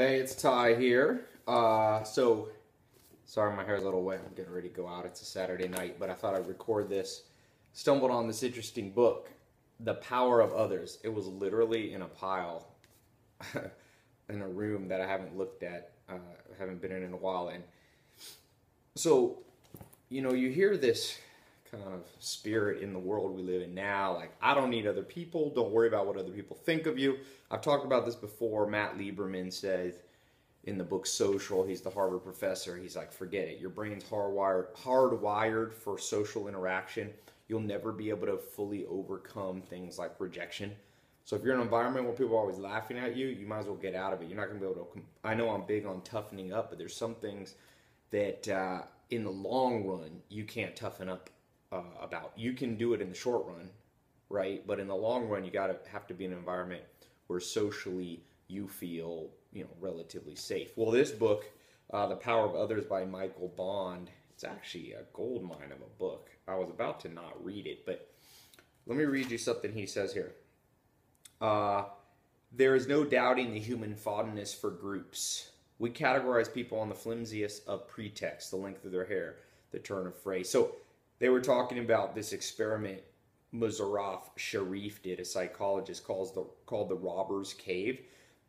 Hey, it's Ty here. Sorry my hair's a little wet. I'm getting ready to go out. It's a Saturday night, but I thought I'd record this. Stumbled on this interesting book, The Power of Others. It was literally in a pile in a room that I haven't looked at, haven't been in a while. And so, you know, you hear this kind of spirit in the world we live in now, like, I don't need other people, don't worry about what other people think of you. I've talked about this before. Matt Lieberman says in the book Social, he's the Harvard professor, he's like, forget it, your brain's hardwired for social interaction. You'll never be able to fully overcome things like rejection. So if you're in an environment where people are always laughing at you, you might as well get out of it. You're not going to be able to, I know I'm big on toughening up, but there's some things that in the long run, you can't toughen up about. You can do it in the short run, right? But in the long run, you have to be in an environment where socially you feel, you know, relatively safe. Well, this book, The Power of Others by Michael Bond, it's actually a gold mine of a book. I was about to not read it, but let me read you something he says here. There is no doubting the human fondness for groups. We categorize people on the flimsiest of pretexts, the length of their hair, the turn of phrase. So they were talking about this experiment Muzafer Sharif did, a psychologist, called the Robber's Cave.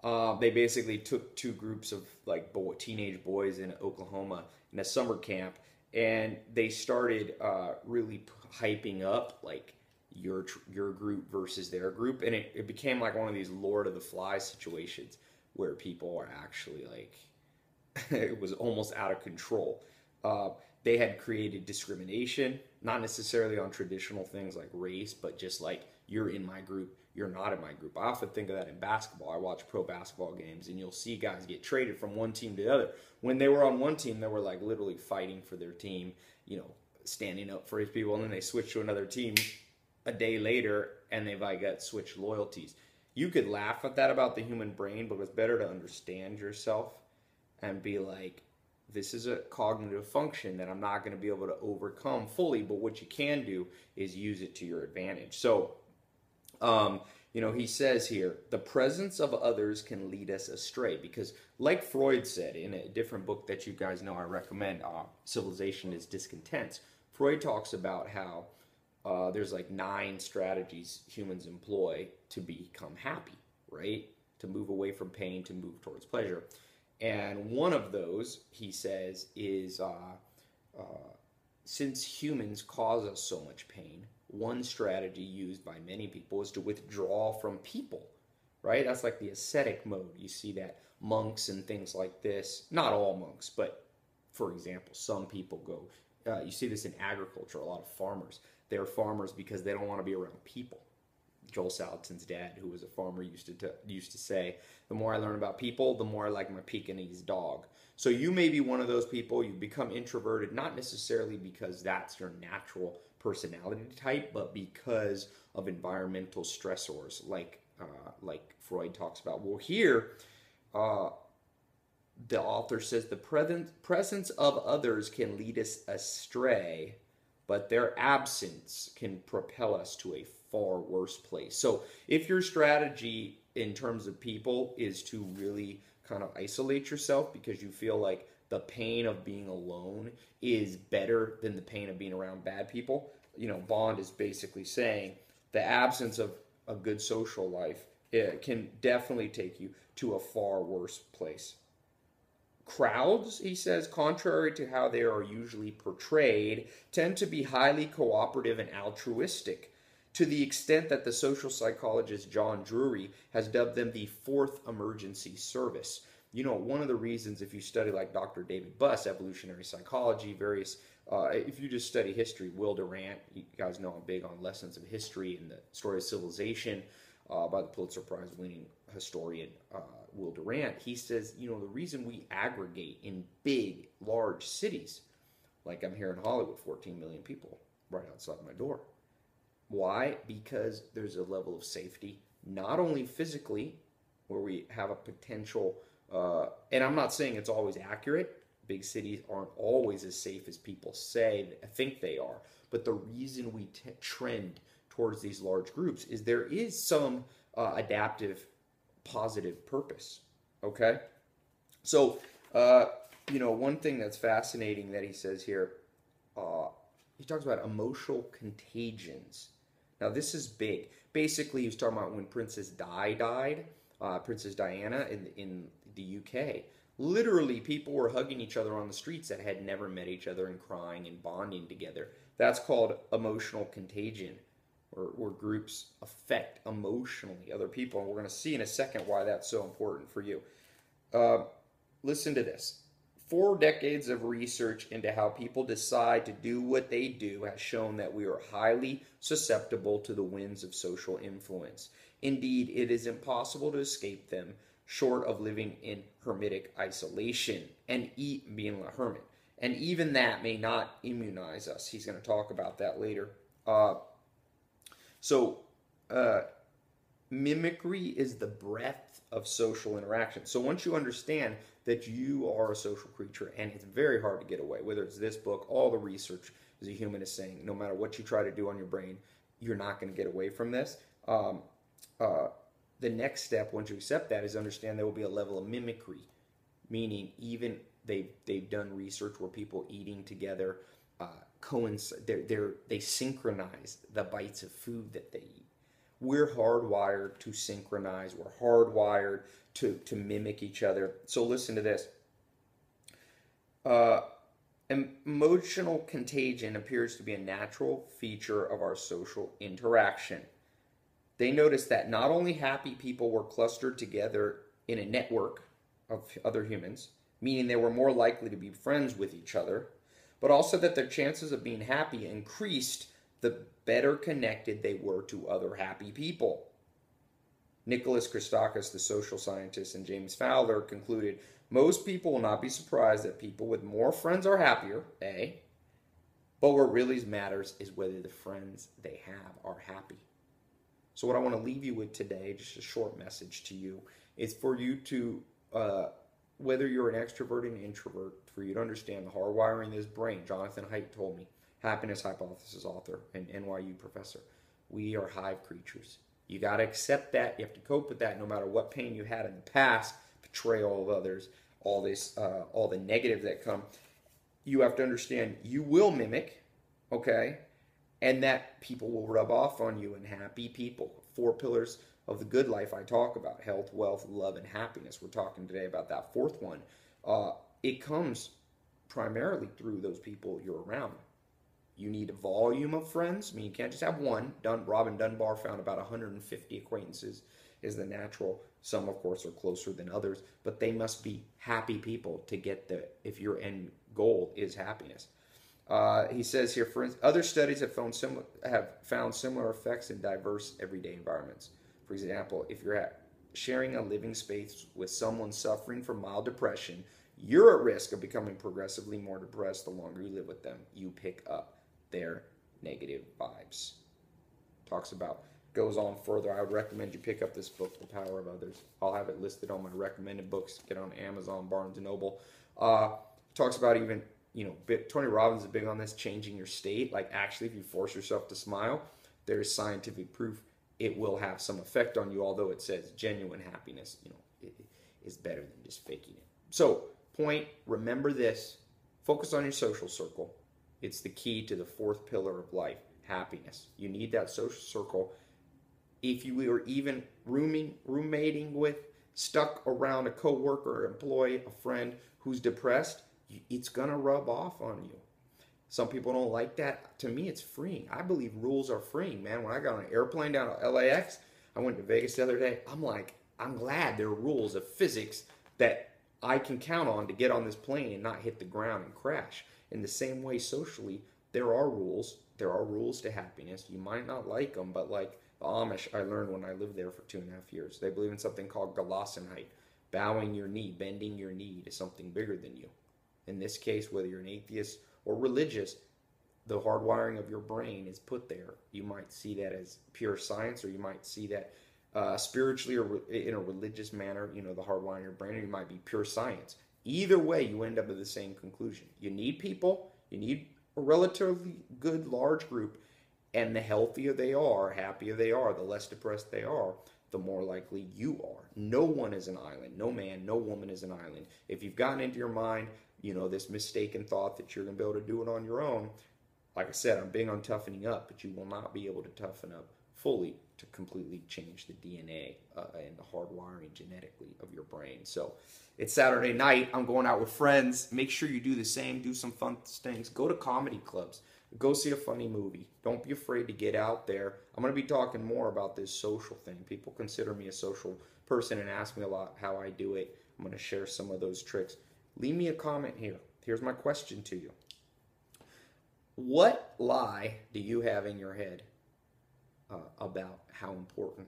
They basically took two groups of like teenage boys in Oklahoma in a summer camp, and they started really hyping up like your group versus their group, and it became like one of these Lord of the Flies situations where people are actually like it was almost out of control. They had created discrimination, not necessarily on traditional things like race, but just like, you're in my group, you're not in my group. I often think of that in basketball. I watch pro basketball games, and you'll see guys get traded from one team to the other. When they were on one team, they were like literally fighting for their team, you know, standing up for his people, and then they switch to another team a day later, and they've like got switched loyalties. You could laugh at that about the human brain, but it's better to understand yourself and be like, this is a cognitive function that I'm not going to be able to overcome fully, but what you can do is use it to your advantage. So, you know, he says here, the presence of others can lead us astray, because like Freud said in a different book that you guys know I recommend, Civilization is Discontent, Freud talks about how there's like 9 strategies humans employ to become happy, right? To move away from pain, to move towards pleasure. And one of those, he says, is since humans cause us so much pain, one strategy used by many people is to withdraw from people, right? That's like the ascetic mode. You see that monks and things like this, not all monks, but for example, some people go, you see this in agriculture, a lot of farmers. They're farmers because they don't want to be around people. Joel Salatin's dad, who was a farmer, used to say, the more I learn about people, the more I like my Pekingese dog. So you may be one of those people. You become introverted, not necessarily because that's your natural personality type, but because of environmental stressors, like Freud talks about. Well, here, the author says, the presence of others can lead us astray, but their absence can propel us to a far worse place. So if your strategy in terms of people is to really kind of isolate yourself because you feel like the pain of being alone is better than the pain of being around bad people, you know, Bond is basically saying the absence of a good social life can definitely take you to a far worse place. Crowds, he says, contrary to how they are usually portrayed, tend to be highly cooperative and altruistic, to the extent that the social psychologist John Drury has dubbed them the 4th emergency service. You know, one of the reasons, if you study like Dr. David Buss, evolutionary psychology, various, if you just study history, Will Durant, you guys know I'm big on lessons of history and the story of civilization by the Pulitzer Prize winning historian Will Durant, he says, you know, the reason we aggregate in big, large cities, like I'm here in Hollywood, 14 million people right outside my door. Why? Because there's a level of safety, not only physically, where we have a potential, and I'm not saying it's always accurate. Big cities aren't always as safe as people say, think they are. But the reason we trend towards these large groups is there is some adaptive, positive purpose, okay? So, one thing that's fascinating that he says here, he talks about emotional contagions. Now, this is big. Basically, he was talking about when Princess Di died, Princess Diana in the UK. Literally, people were hugging each other on the streets that had never met each other and crying and bonding together. That's called emotional contagion, or groups affect emotionally other people. And we're going to see in a second why that's so important for you. Listen to this. 4 decades of research into how people decide to do what they do has shown that we are highly susceptible to the winds of social influence. Indeed, it is impossible to escape them short of living in hermetic isolation and being a hermit. And even that may not immunize us. He's going to talk about that later. Mimicry is the breadth of social interaction. So once you understand that you are a social creature, and it's very hard to get away, whether it's this book, all the research as a human is saying, no matter what you try to do on your brain, you're not going to get away from this. The next step, once you accept that, is understand there will be a level of mimicry, meaning even they've done research where people eating together coincide, they synchronize the bites of food that they eat. We're hardwired to synchronize. We're hardwired to mimic each other. So listen to this. Emotional contagion appears to be a natural feature of our social interaction. They noticed that not only happy people were clustered together in a network of other humans, meaning they were more likely to be friends with each other, but also that their chances of being happy increased the better connected they were to other happy people. Nicholas Christakis, the social scientist, and James Fowler concluded, most people will not be surprised that people with more friends are happier, A, but what really matters is whether the friends they have are happy. So what I want to leave you with today, just a short message to you, is for you to, whether you're an extrovert and an introvert, for you to understand the hardwiring of this brain. Jonathan Haidt told me, happiness hypothesis author and NYU professor, we are hive creatures. You got to accept that. You have to cope with that no matter what pain you had in the past, betrayal of others, all this, all the negative that come. You have to understand you will mimic, okay, and that people will rub off on you, and happy people. 4 pillars of the good life I talk about, health, wealth, love, and happiness. We're talking today about that 4th one. It comes primarily through those people you're around. You need a volume of friends. I mean, you can't just have one. Robin Dunbar found about 150 acquaintances is the natural. Some, of course, are closer than others, but they must be happy people to get the, if your end goal is happiness. He says here, for instance, other studies have found similar effects in diverse everyday environments. For example, if you're sharing a living space with someone suffering from mild depression, you're at risk of becoming progressively more depressed the longer you live with them. You pick up their negative vibes. Talks about, goes on further. I would recommend you pick up this book, The Power of Others. I'll have it listed on my recommended books. Get on Amazon, Barnes & Noble. Talks about even, Tony Robbins is big on this, changing your state. Like actually, if you force yourself to smile, there's scientific proof it will have some effect on you, although it says genuine happiness, is better than just faking it. So point, remember this, focus on your social circle. It's the key to the 4th pillar of life, happiness. You need that social circle. If you are even roommating with, stuck around a coworker, employee, a friend who's depressed, it's going to rub off on you. Some people don't like that. To me, it's freeing. I believe rules are freeing, man. When I got on an airplane down to LAX, I went to Vegas the other day. I'm like, I'm glad there are rules of physics that I can count on to get on this plane and not hit the ground and crash. In the same way, socially, there are rules. There are rules to happiness. You might not like them, but like the Amish, I learned when I lived there for 2.5 years, they believe in something called Gelassenheit, bowing your knee, bending your knee to something bigger than you. In this case, whether you're an atheist or religious, the hardwiring of your brain is put there. You might see that as pure science, or you might see that spiritually or in a religious manner, the hardwiring of your brain, or you might be pure science. Either way, you end up at the same conclusion. You need people, you need a relatively good large group, and the healthier they are, happier they are, the less depressed they are, the more likely you are. No one is an island. No man, no woman is an island. If you've gotten into your mind, you know, this mistaken thought that you're going to be able to do it on your own, like I said, I'm big on toughening up, but you will not be able to toughen up fully to completely change the DNA and the hardwiring genetically of your brain. So it's Saturday night. I'm going out with friends. Make sure you do the same. Do some fun things. Go to comedy clubs. Go see a funny movie. Don't be afraid to get out there. I'm going to be talking more about this social thing. People consider me a social person and ask me a lot how I do it. I'm going to share some of those tricks. Leave me a comment here. Here's my question to you. What lie do you have in your head about how important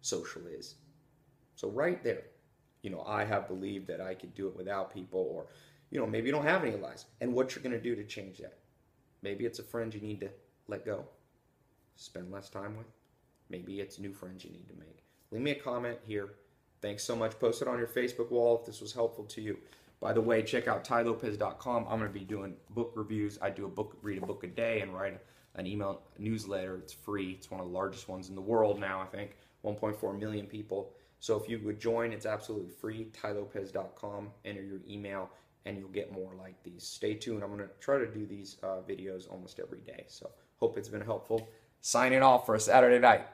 social is? So right there, you know, I have believed that I could do it without people, or, you know, maybe you don't have any lies. And what you're going to do to change that. Maybe it's a friend you need to let go, spend less time with. Maybe it's new friends you need to make. Leave me a comment here. Thanks so much. Post it on your Facebook wall if this was helpful to you. By the way, check out tylopez.com. I'm going to be doing book reviews. I do a book, read a book a day, and write an email newsletter. It's free. It's one of the largest ones in the world now, I think. 1.4 million people. So if you would join, it's absolutely free. tylopez.com. Enter your email, and you'll get more like these. Stay tuned. I'm going to try to do these videos almost every day. So hope it's been helpful. Signing off for a Saturday night.